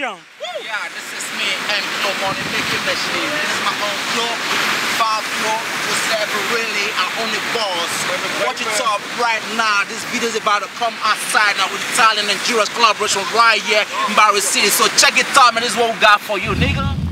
action. Yeah, this is me, M-Claw Money Making Machine. It's my own claw, 5 claw, whatever really, I own the boss. Watch it up right now, this video's about to come outside now with Italian and Nigeria's collaboration right here in Barry City. So check it out, man, this is what we got for you, nigga.